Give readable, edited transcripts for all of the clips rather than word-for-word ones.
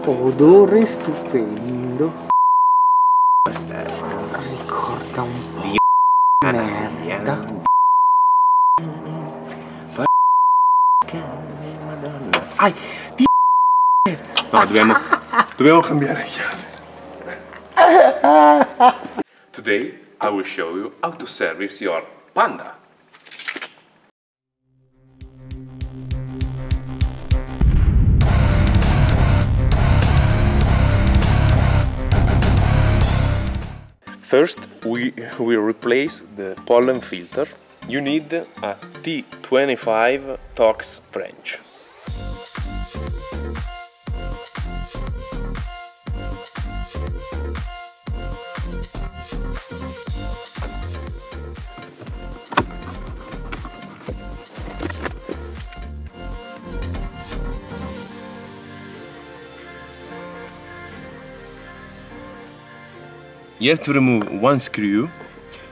Odore stupendo. Questa ricorda un po' di merda. Che madonna. Ai, di no, dobbiamo cambiare chiave. Today I will show you how to service your Panda. First, we will replace the pollen filter. You need a T25 Torx wrench. You have to remove one screw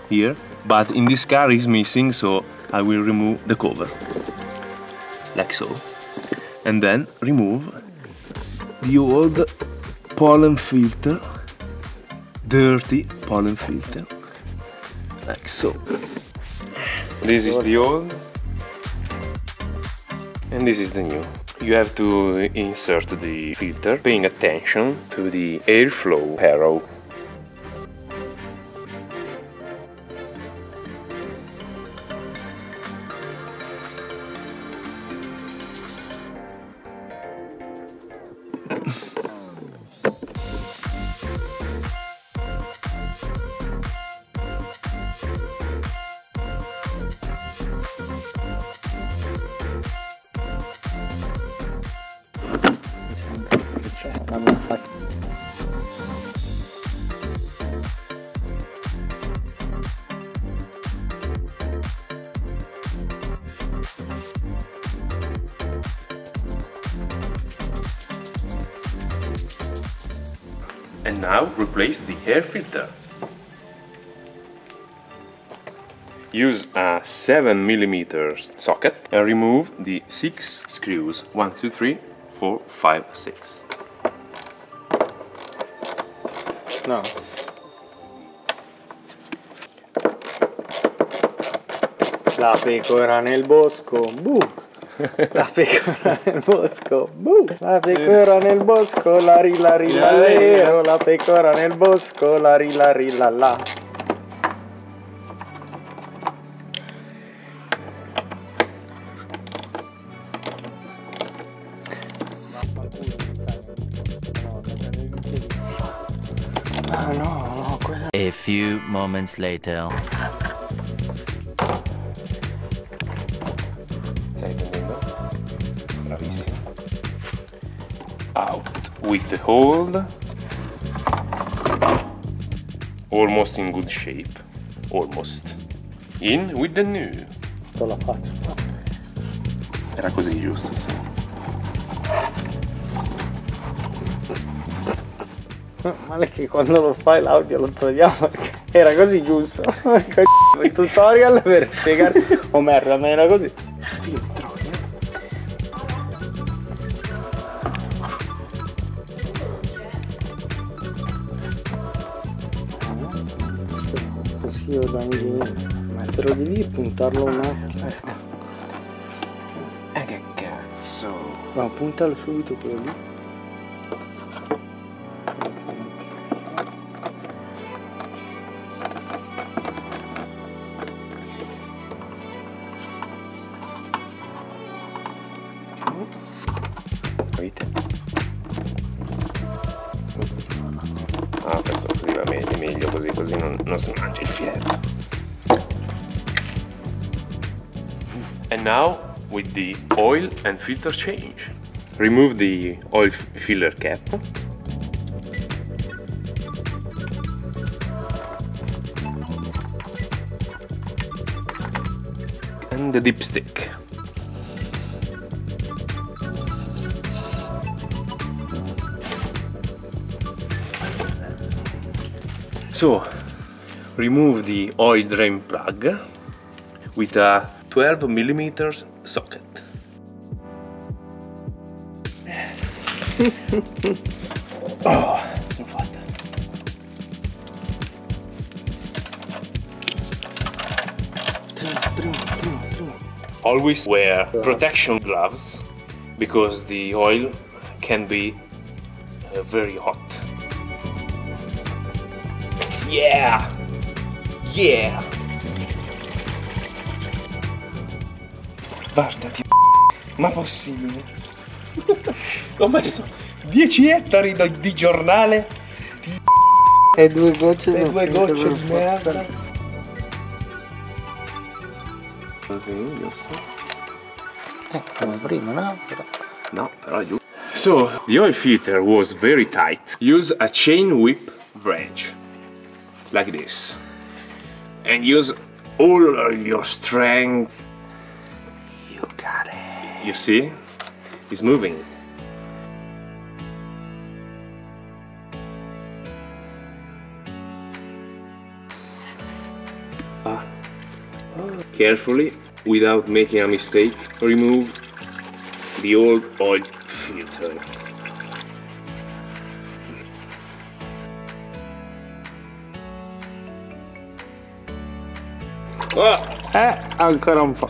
here, but in this car is missing, so I will remove the cover, like so. And then remove the old pollen filter, dirty pollen filter, like so. This is the old, and this is the new. You have to insert the filter, paying attention to the airflow arrow. And now replace the air filter. Use a 7mm socket and remove the 6 screws. 1, 2, 3, 4, 5, 6. No. La pecora nel bosco, boo! La pecora nel bosco, buh. La pecora nel bosco, la rila rila lero. La pecora nel bosco, la rila rila la. Ah no, no, quella. A few moments later. Bravissimo. Out with the hold. Almost in good shape. Almost. In with the new. Te la faccio. Era così, giusto? Sì. Male che quando lo fai l'audio lo togliamo. Era così, giusto? Il tutorial per spiegare. Oh merda, ma era così. Io da ingegnere, ma te lo devi puntarlo un attimo. Che cazzo! No, puntalo subito quello lì. Vedete? Ah, questo così va bene, meglio così, così non si mangia il filetto. And now with the oil and filter change. Remove the oil filler cap. And the dipstick. So, remove the oil drain plug with a 12mm socket. Oh, sono fatta. Always wear protection gloves because the oil can be very hot. Yeah! Yeah! Guardati, ma possibile? Ho messo 10 ettari di giornale e due gocce di merda. Così, giusto? Come prima, no? No, però giusto. So, the oil filter was very tight. Use a chain whip wrench, like this, and use all your strength. You got it. You see? It's moving. Ah. Carefully, without making a mistake, remove the old oil filter. Ancora un po'.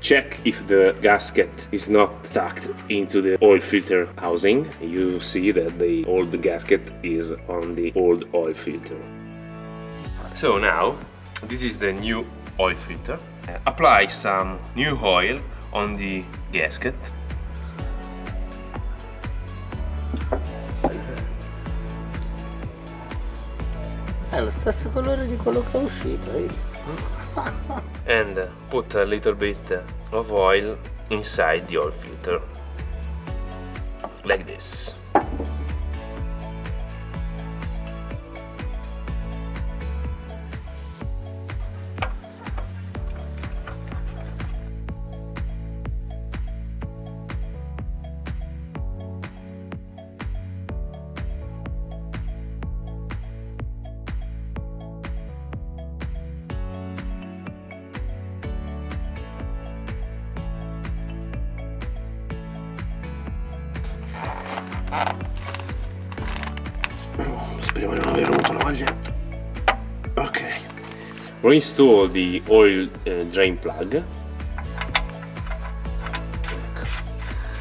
Check if the gasket is not tucked into the oil filter housing. You see that the old gasket is on the old oil filter. So now, this is the new oil filter. Apply some new oil on the gasket. È lo stesso colore di quello che è uscito, hai visto? And put a little bit of oil inside the oil filter, like this. Speriamo di non aver rotto la maglietta. Ok. Reinstall the oil drain plug.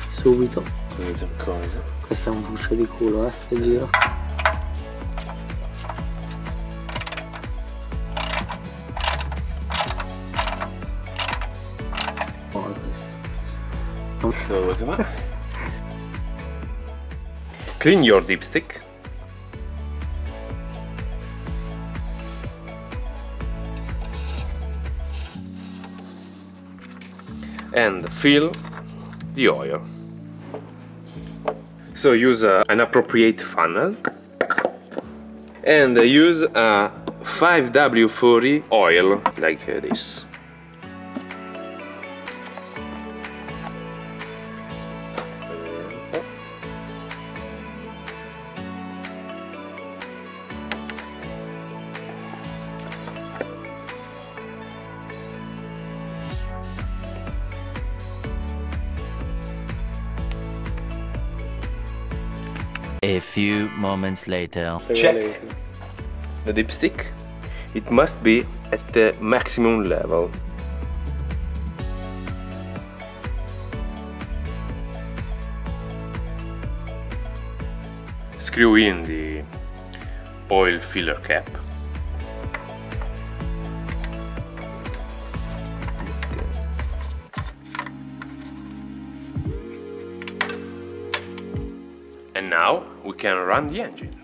Subito. Subito cosa? Questo è un buccio di culo, sto giro. Oh, questo. Dove che va? Clean your dipstick. And fill the oil. So use an appropriate funnel. And use a 5W40 oil, like this. A few moments later. Check the dipstick. It must be at the maximum level. Screw in the oil filler cap. And now we can run the engine.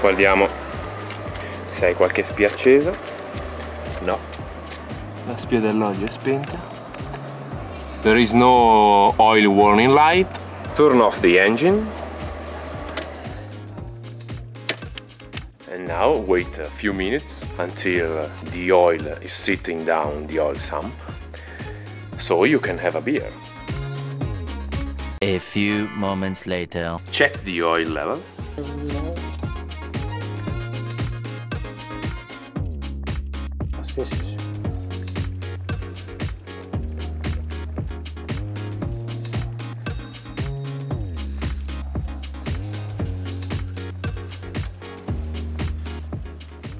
Guardiamo se hai qualche spia accesa. No. La spia dell'olio è spenta. There is no oil warning light. Turn off the engine. And now wait a few minutes until the oil is sitting down the oil sump, so you can have a beer. A few moments later. Check the oil level. species.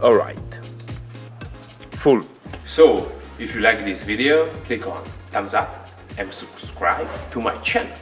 All right, full. So if you like this video, click on thumbs up and subscribe to my channel.